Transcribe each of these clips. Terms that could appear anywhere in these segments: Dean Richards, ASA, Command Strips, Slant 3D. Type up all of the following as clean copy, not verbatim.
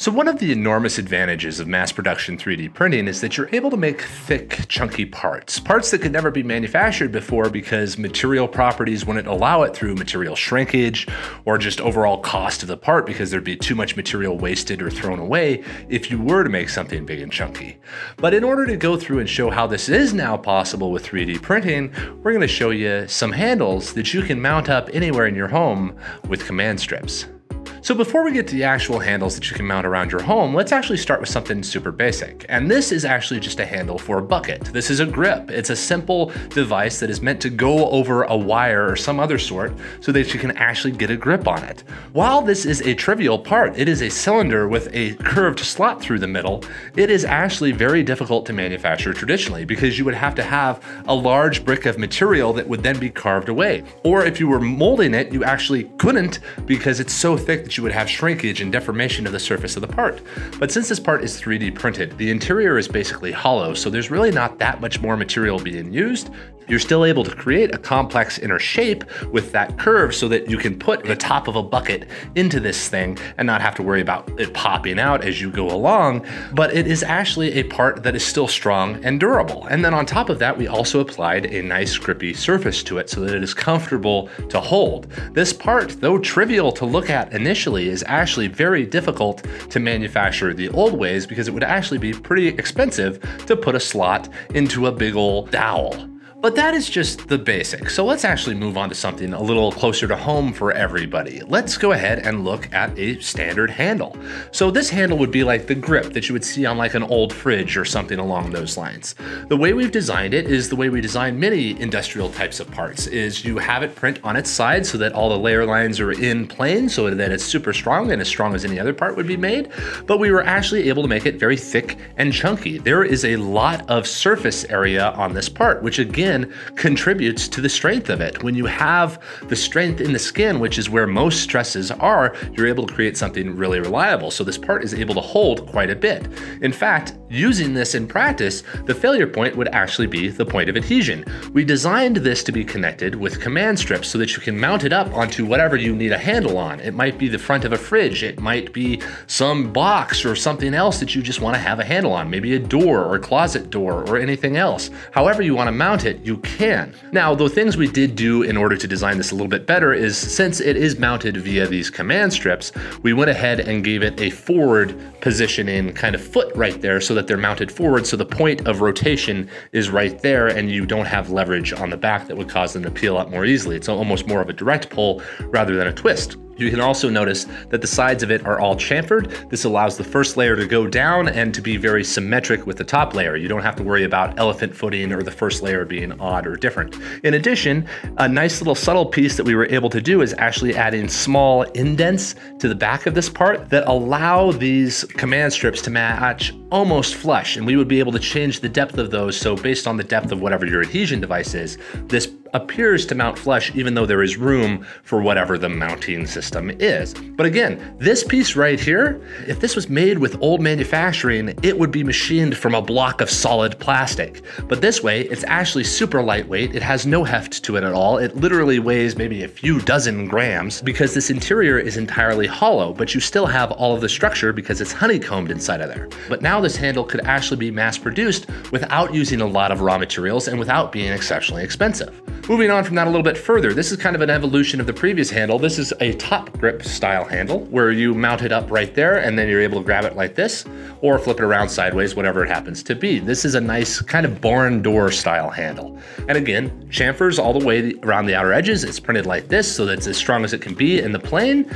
So one of the enormous advantages of mass production 3D printing is that you're able to make thick, chunky parts. Parts that could never be manufactured before because material properties wouldn't allow it through material shrinkage or just overall cost of the part because there'd be too much material wasted or thrown away if you were to make something big and chunky. But in order to go through and show how this is now possible with 3D printing, we're going to show you some handles that you can mount up anywhere in your home with Command Strips. So before we get to the actual handles that you can mount around your home, let's actually start with something super basic. And this is actually just a handle for a bucket. This is a grip. It's a simple device that is meant to go over a wire or some other sort so that you can actually get a grip on it. While this is a trivial part, it is a cylinder with a curved slot through the middle. It is actually very difficult to manufacture traditionally because you would have to have a large brick of material that would then be carved away. Or if you were molding it, you actually couldn't because it's so thick that you would have shrinkage and deformation of the surface of the part. But since this part is 3D printed, the interior is basically hollow, so there's really not that much more material being used. You're still able to create a complex inner shape with that curve so that you can put the top of a bucket into this thing and not have to worry about it popping out as you go along, but it is actually a part that is still strong and durable. And then on top of that, we also applied a nice grippy surface to it so that it is comfortable to hold. This part, though trivial to look at initially, is actually very difficult to manufacture the old ways because it would actually be pretty expensive to put a slot into a big old dowel. But that is just the basics. So let's actually move on to something a little closer to home for everybody. Let's go ahead and look at a standard handle. So this handle would be like the grip that you would see on like an old fridge or something along those lines. The way we've designed it is the way we design many industrial types of parts is you have it print on its side so that all the layer lines are in plane so that it's super strong and as strong as any other part would be made. But we were actually able to make it very thick and chunky. There is a lot of surface area on this part, which again, contributes to the strength of it. When you have the strength in the skin, which is where most stresses are, you're able to create something really reliable. So this part is able to hold quite a bit. In fact, using this in practice, the failure point would actually be the point of adhesion. We designed this to be connected with Command Strips so that you can mount it up onto whatever you need a handle on. It might be the front of a fridge. It might be some box or something else that you just want to have a handle on, maybe a door or a closet door or anything else. However you want to mount it, you can. Now, the things we did do in order to design this a little bit better is since it is mounted via these Command Strips, we went ahead and gave it a forward positioning kind of foot right there so that they're mounted forward. So the point of rotation is right there and you don't have leverage on the back that would cause them to peel up more easily. It's almost more of a direct pull rather than a twist. You can also notice that the sides of it are all chamfered. This allows the first layer to go down and to be very symmetric with the top layer. You don't have to worry about elephant footing or the first layer being odd or different. In addition, a nice little subtle piece that we were able to do is actually adding small indents to the back of this part that allow these Command Strips to match almost flush. And we would be able to change the depth of those. So based on the depth of whatever your adhesion device is, this appears to mount flush even though there is room for whatever the mounting system is. But again, this piece right here, if this was made with old manufacturing, it would be machined from a block of solid plastic. But this way, it's actually super lightweight. It has no heft to it at all. It literally weighs maybe a few dozen grams because this interior is entirely hollow, but you still have all of the structure because it's honeycombed inside of there. But now this handle could actually be mass produced without using a lot of raw materials and without being exceptionally expensive. Moving on from that a little bit further, this is kind of an evolution of the previous handle. This is a top grip style handle where you mount it up right there and then you're able to grab it like this or flip it around sideways, whatever it happens to be. This is a nice kind of barn door style handle. And again, chamfers all the way around the outer edges. It's printed like this so that it's as strong as it can be in the plane.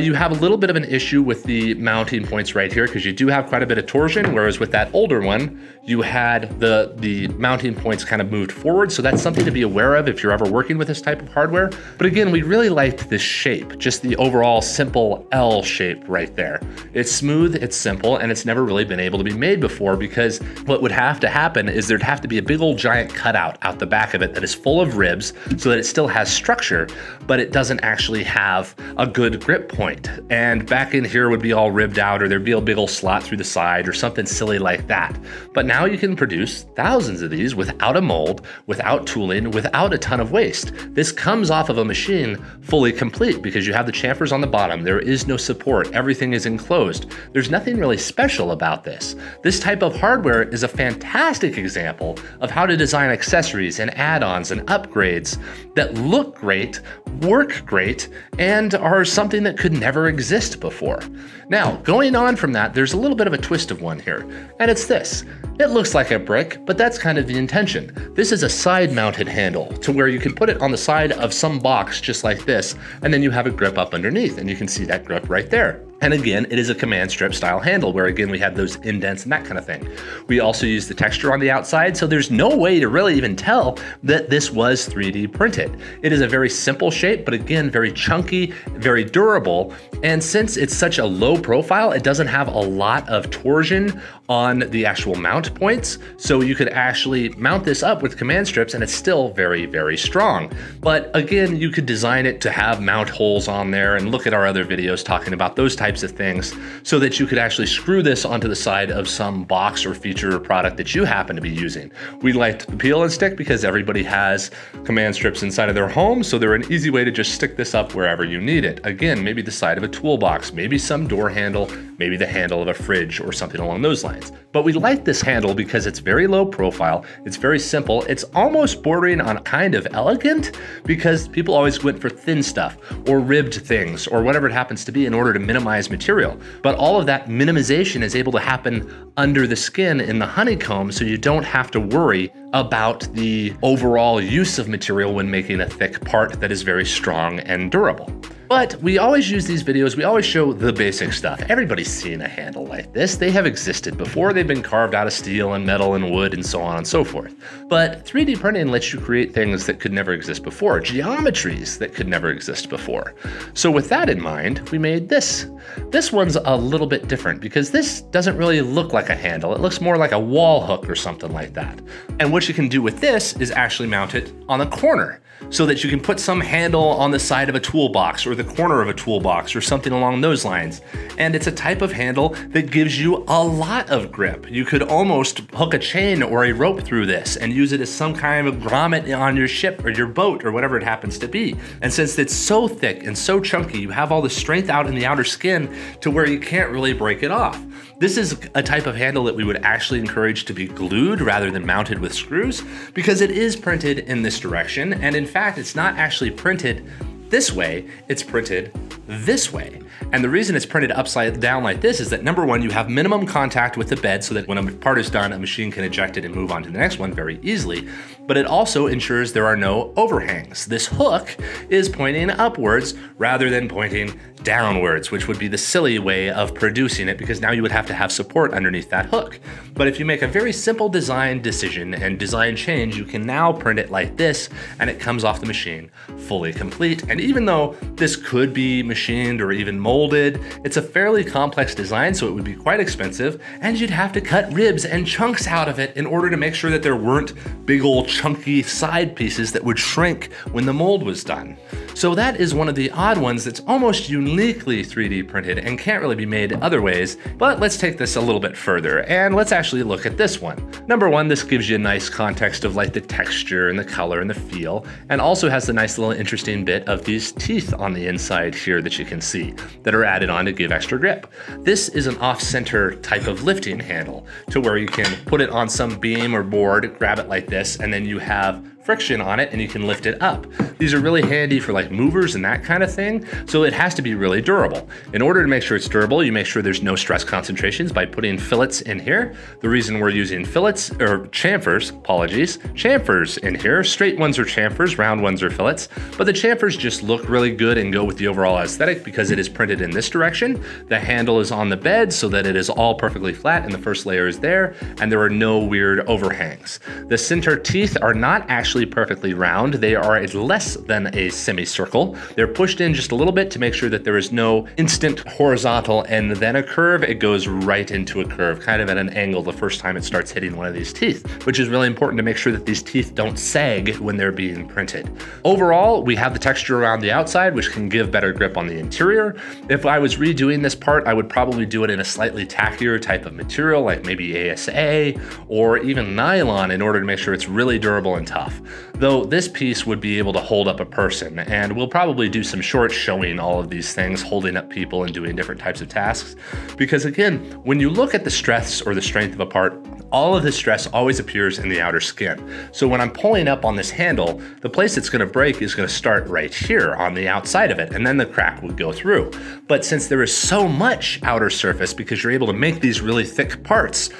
You have a little bit of an issue with the mounting points right here because you do have quite a bit of torsion, whereas with that older one, you had the mounting points kind of moved forward. So that's something to be aware of if you're ever working with this type of hardware. But again, we really liked this shape, just the overall simple L shape right there. It's smooth, it's simple, and it's never really been able to be made before because what would have to happen is there'd have to be a big old giant cutout out the back of it that is full of ribs so that it still has structure, but it doesn't actually have a good grip point. And back in here would be all ribbed out or there'd be a big old slot through the side or something silly like that. But now you can produce thousands of these without a mold, without tooling, without a a ton of waste. This comes off of a machine fully complete because you have the chamfers on the bottom. There is no support. Everything is enclosed. There's nothing really special about this. This type of hardware is a fantastic example of how to design accessories and add-ons and upgrades that look great, work great, and are something that could never exist before. Now, going on from that, there's a little bit of a twist of one here, and it's this. It looks like a brick, but that's kind of the intention. This is a side-mounted handle to where you can put it on the side of some box just like this, and then you have a grip up underneath, and you can see that grip right there. And again, it is a command strip style handle where again, we have those indents and that kind of thing. We also use the texture on the outside. So there's no way to really even tell that this was 3D printed. It is a very simple shape, but again, very chunky, very durable. And since it's such a low profile, it doesn't have a lot of torsion on the actual mount points. So you could actually mount this up with command strips and it's still very, very strong. But again, you could design it to have mount holes on there and look at our other videos talking about those types of things so that you could actually screw this onto the side of some box or feature or product that you happen to be using. We liked the peel and stick because everybody has command strips inside of their home, so they're an easy way to just stick this up wherever you need it. Again, maybe the side of a toolbox, maybe some door handle, maybe the handle of a fridge or something along those lines. But we like this handle because it's very low profile, it's very simple, it's almost bordering on kind of elegant because people always went for thin stuff or ribbed things or whatever it happens to be in order to minimize material. But all of that minimization is able to happen under the skin in the honeycomb, so you don't have to worry about the overall use of material when making a thick part that is very strong and durable. But we always use these videos, we always show the basic stuff. Everybody's seen a handle like this. They have existed before. They've been carved out of steel and metal and wood and so on and so forth. But 3D printing lets you create things that could never exist before, geometries that could never exist before. So with that in mind, we made this. This one's a little bit different because this doesn't really look like a handle. It looks more like a wall hook or something like that. And what you can do with this is actually mount it on a corner so that you can put some handle on the side of a toolbox or the corner of a toolbox or something along those lines. And it's a type of handle that gives you a lot of grip. You could almost hook a chain or a rope through this and use it as some kind of grommet on your ship or your boat or whatever it happens to be. And since it's so thick and so chunky, you have all the strength out in the outer skin to where you can't really break it off. This is a type of handle that we would actually encourage to be glued rather than mounted with screws because it is printed in this direction. And in fact, it's not actually printed this way, it's printed this way. And the reason it's printed upside down like this is that number one, you have minimum contact with the bed so that when a part is done, a machine can eject it and move on to the next one very easily. But it also ensures there are no overhangs. This hook is pointing upwards rather than pointing downwards, which would be the silly way of producing it because now you would have to have support underneath that hook. But if you make a very simple design decision and design change, you can now print it like this and it comes off the machine fully complete. And even though this could be machined or even molded, it's a fairly complex design, so it would be quite expensive and you'd have to cut ribs and chunks out of it in order to make sure that there weren't big old chunky side pieces that would shrink when the mold was done. So that is one of the odd ones that's almost uniquely 3D printed and can't really be made other ways. But let's take this a little bit further and let's actually look at this one. Number one, this gives you a nice context of like the texture and the color and the feel, and also has the nice little interesting bit of these teeth on the inside here that you can see that are added on to give extra grip. This is an off-center type of lifting handle to where you can put it on some beam or board, grab it like this, and then you have friction on it and you can lift it up. These are really handy for like movers and that kind of thing. So it has to be really durable. In order to make sure it's durable, you make sure there's no stress concentrations by putting fillets in here. The reason we're using fillets or chamfers, apologies, chamfers in here, straight ones are chamfers, round ones are fillets, but the chamfers just look really good and go with the overall aesthetic because it is printed in this direction. The handle is on the bed so that it is all perfectly flat and the first layer is there and there are no weird overhangs. The center teeth are not actually perfectly round. They are less than a semicircle. They're pushed in just a little bit to make sure that there is no instant horizontal and then a curve. It goes right into a curve, kind of at an angle the first time it starts hitting one of these teeth, which is really important to make sure that these teeth don't sag when they're being printed. Overall, we have the texture around the outside, which can give better grip on the interior. If I was redoing this part, I would probably do it in a slightly tackier type of material, like maybe ASA or even nylon in order to make sure it's really durable and tough. though this piece would be able to hold up a person, and we'll probably do some shorts showing all of these things, holding up people and doing different types of tasks. Because again, when you look at the stress or the strength of a part, all of the stress always appears in the outer skin. So when I'm pulling up on this handle, the place it's gonna break is gonna start right here on the outside of it, and then the crack would go through. But since there is so much outer surface, because you're able to make these really thick parts,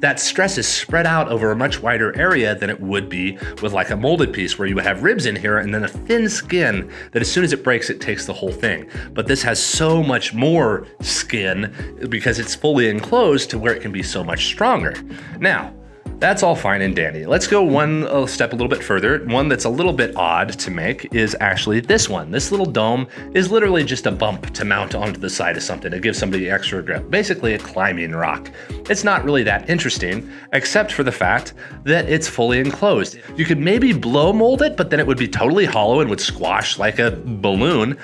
that stress is spread out over a much wider area than it would be with like a molded piece where you would have ribs in here and then a thin skin that as soon as it breaks, it takes the whole thing. But this has so much more skin because it's fully enclosed to where it can be so much stronger. Now, that's all fine and dandy. Let's go one step a little bit further. One that's a little bit odd to make is actually this one. This little dome is literally just a bump to mount onto the side of something to give somebody extra grip, basically a climbing rock. It's not really that interesting, except for the fact that it's fully enclosed. You could maybe blow mold it, but then it would be totally hollow and would squash like a balloon.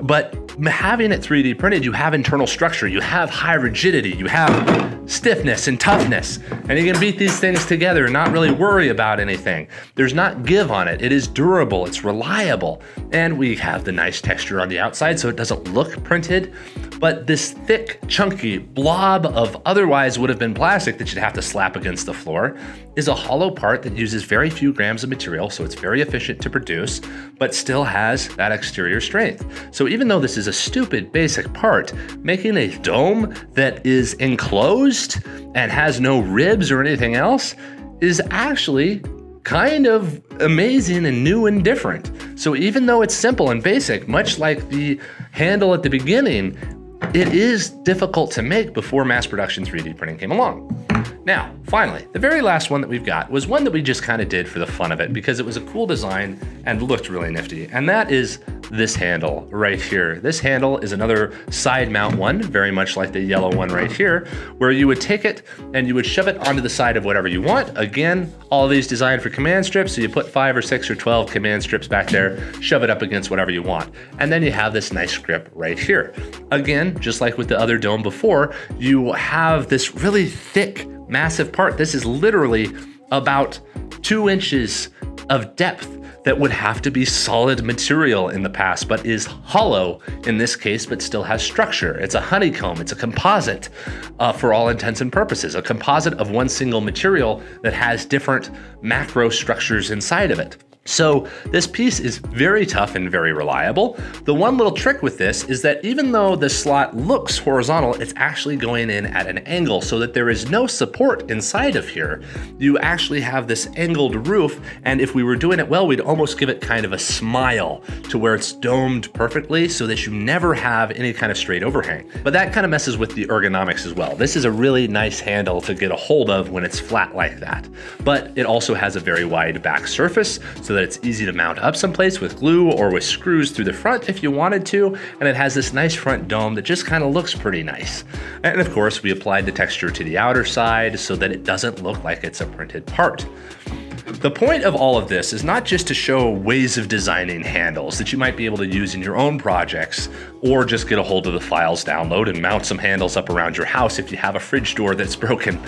But having it 3D printed, you have internal structure, you have high rigidity, you have stiffness and toughness, and you can beat these things together and not really worry about anything. There's not give on it. It is durable, it's reliable, and we have the nice texture on the outside so it doesn't look printed. But this thick, chunky blob of otherwise would have been plastic that you'd have to slap against the floor is a hollow part that uses very few grams of material, so it's very efficient to produce, but still has that exterior strength. So even though this is a stupid basic part, making a dome that is enclosed and has no ribs or anything else is actually kind of amazing and new and different. So even though it's simple and basic, much like the handle at the beginning, it is difficult to make before mass production 3D printing came along. Now, finally, the very last one that we've got was one that we just kind of did for the fun of it because it was a cool design and looked really nifty. And that is this handle right here. This handle is another side mount one, very much like the yellow one right here, where you would take it and you would shove it onto the side of whatever you want. Again, all these designed for command strips. So you put 5 or 6 or 12 command strips back there, shove it up against whatever you want. And then you have this nice grip right here. Again, just like with the other dome before, you have this really thick, massive part. This is literally about 2 inches of depth that would have to be solid material in the past, but is hollow in this case, but still has structure. It's a honeycomb, it's a composite for all intents and purposes, a composite of one single material that has different macro structures inside of it. So this piece is very tough and very reliable. The one little trick with this is that even though the slot looks horizontal, it's actually going in at an angle so that there is no support inside of here. You actually have this angled roof, and if we were doing it well, we'd almost give it kind of a smile to where it's domed perfectly so that you never have any kind of straight overhang. But that kind of messes with the ergonomics as well. This is a really nice handle to get a hold of when it's flat like that. But it also has a very wide back surface so that it's easy to mount up someplace with glue or with screws through the front if you wanted to, and it has this nice front dome that just kind of looks pretty nice. And of course, we applied the texture to the outer side so that it doesn't look like it's a printed part. The point of all of this is not just to show ways of designing handles that you might be able to use in your own projects, or just get a hold of the files, download and mount some handles up around your house if you have a fridge door that's broken.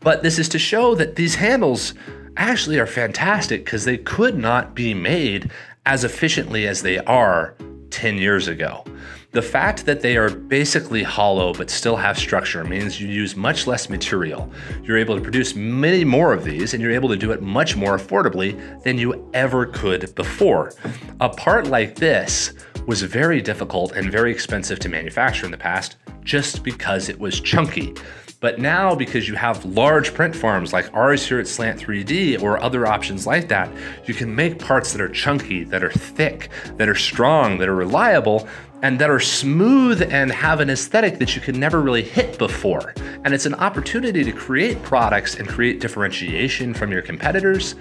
But this is to show that these handles actually are fantastic because they could not be made as efficiently as they are 10 years ago. The fact that they are basically hollow but still have structure means you use much less material. You're able to produce many more of these, and you're able to do it much more affordably than you ever could before. A part like this was very difficult and very expensive to manufacture in the past just because it was chunky. But now, because you have large print farms like ours here at Slant 3D or other options like that, you can make parts that are chunky, that are thick, that are strong, that are reliable, and that are smooth and have an aesthetic that you could never really hit before. And it's an opportunity to create products and create differentiation from your competitors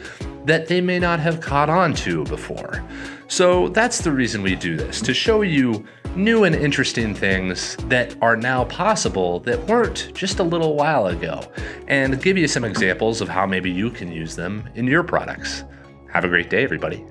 that they may not have caught on to before. So that's the reason we do this, to show you new and interesting things that are now possible that weren't just a little while ago, and give you some examples of how maybe you can use them in your products. Have a great day, everybody.